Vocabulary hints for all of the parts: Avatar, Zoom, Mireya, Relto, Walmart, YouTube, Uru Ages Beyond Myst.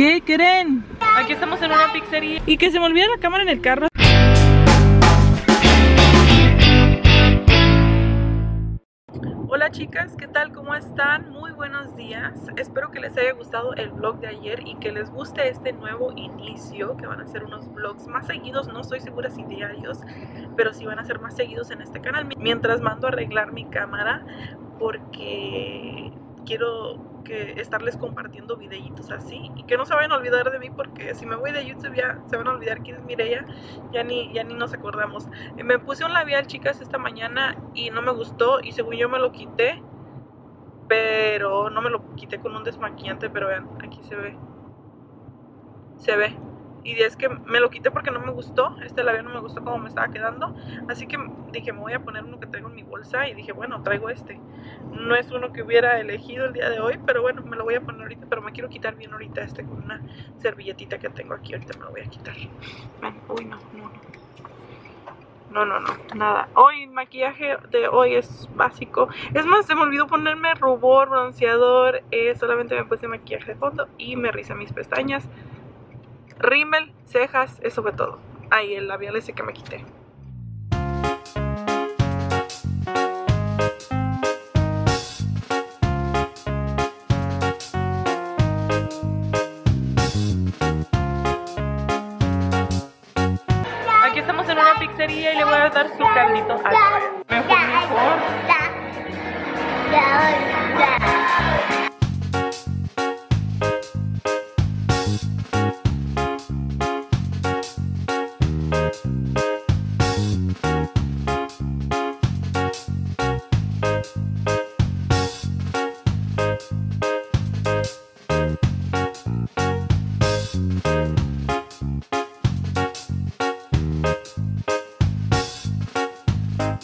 ¿Qué creen? Aquí estamos en una pizzería. Y que se me olvida la cámara en el carro. Hola chicas, ¿qué tal? ¿Cómo están? Muy buenos días. Espero que les haya gustado el vlog de ayer y que les guste este nuevo inicio, que van a ser unos vlogs más seguidos. No estoy segura si diarios, pero sí van a ser más seguidos en este canal. Mientras mando a arreglar mi cámara, porque quiero que estarles compartiendo videitos así y que no se vayan a olvidar de mí, porque si me voy de YouTube ya se van a olvidar quién es Mireya, ya ni nos acordamos. Me puse un labial, chicas, esta mañana y no me gustó y según yo me lo quité, pero no me lo quité con un desmaquillante, pero vean, aquí se ve. Y es que me lo quité porque no me gustó, este labial no me gustó como me estaba quedando. Así que dije, me voy a poner uno que traigo en mi bolsa y dije, bueno, traigo este. No es uno que hubiera elegido el día de hoy, pero bueno, me lo voy a poner ahorita, pero me quiero quitar bien ahorita este con una servilletita que tengo aquí. Ahorita me lo voy a quitar. Uy, no, nada. Hoy el maquillaje de hoy es básico. Es más, se me olvidó ponerme rubor, bronceador, solamente me puse maquillaje de fondo y me rizé mis pestañas, rímel, cejas, eso fue todo. Ahí el labial ese que me quité. Aquí estamos en una pizzería y le voy a dar su caldito al pollo. Me fue mejor.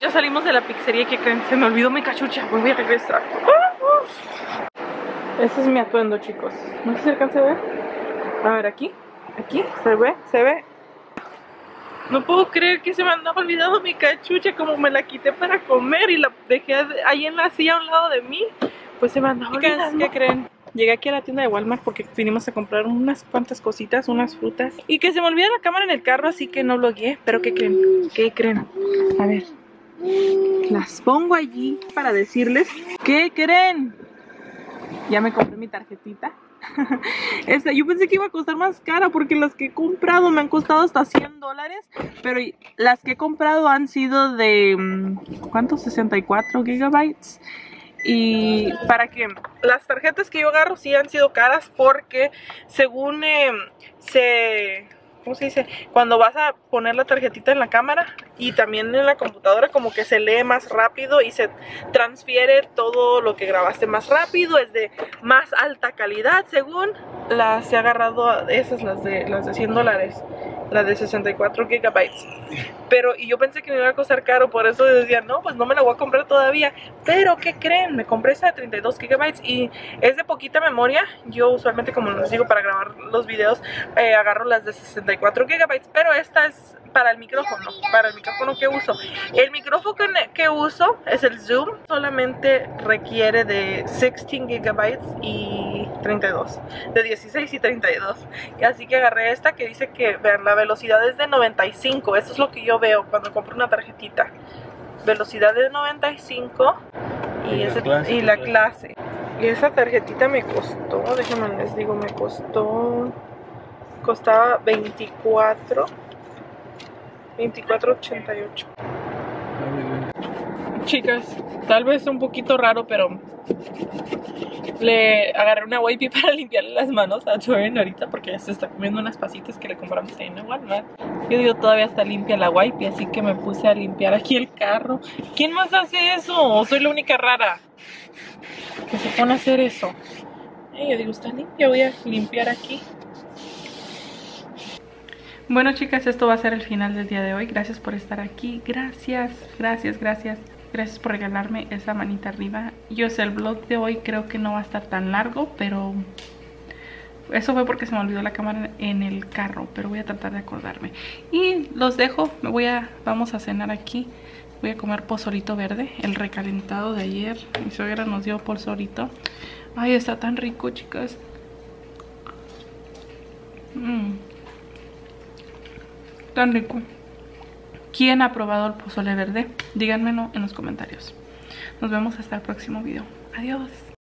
Ya salimos de la pizzería, que creen, se me olvidó mi cachucha. Voy a regresar. Este es mi atuendo, chicos. No sé si alcance a ver. A ver, aquí, se ve. No puedo creer que se me andaba olvidado mi cachucha. Como me la quité para comer y la dejé ahí en la silla a un lado de mí, pues se me andaba olvidando. ¿Qué creen? Llegué aquí a la tienda de Walmart porque vinimos a comprar unas cuantas cositas, unas frutas, y que se me olvidó la cámara en el carro, así que no lo guié. Pero ¿qué creen? A ver, las pongo allí para decirles. ¿Qué creen? Ya me compré mi tarjetita. Esta, yo pensé que iba a costar más cara, porque las que he comprado me han costado hasta $100, pero las que he comprado han sido de, ¿cuántos? 64 gigabytes. Y para que las tarjetas que yo agarro sí han sido caras, porque según ¿cómo se dice? Cuando vas a poner la tarjetita en la cámara y también en la computadora, como que se lee más rápido y se transfiere todo lo que grabaste más rápido, es de más alta calidad. Según las he agarrado, esas las de $100, las de 64 gigabytes. Pero y yo pensé que me iba a costar caro, por eso decía, no, pues no me la voy a comprar todavía. Pero ¿qué creen? Me compré esa de 32 gigabytes y es de poquita memoria. Yo usualmente, como les digo, para grabar los videos agarro las de 64 gigabytes, pero esta es para el micrófono que uso. El micrófono que uso es el Zoom, solamente requiere de 16 gigabytes y 32, de 16 y 32. Así que agarré esta que dice que, vean, la velocidad es de 95, eso es lo que yo veo cuando compro una tarjetita. Velocidad de 95 y la clase. Y esa tarjetita me costó, déjenme les digo, costaba $24.88. Chicas, tal vez un poquito raro, pero Le agarré una wipey para limpiarle las manos a Jordan ahorita porque se está comiendo unas pasitas que le compramos ahí en el Walmart. Yo digo, todavía está limpia la wipey, así que me puse a limpiar aquí el carro. ¿Quién más hace eso? Soy la única rara que se pone a hacer eso. Yo digo, está limpia, voy a limpiar aquí. Bueno, chicas, esto va a ser el final del día de hoy. Gracias por estar aquí. Gracias, gracias, gracias. Gracias por regalarme esa manita arriba. Yo sé, el vlog de hoy creo que no va a estar tan largo, pero eso fue porque se me olvidó la cámara en el carro, pero voy a tratar de acordarme. Y los dejo, vamos a cenar aquí. Voy a comer pozolito verde, el recalentado de ayer. Mi suegra nos dio pozolito. Ay, está tan rico, chicas. Tan rico. ¿Quién ha probado el pozole verde? Díganmelo en los comentarios. Nos vemos hasta el próximo video. Adiós.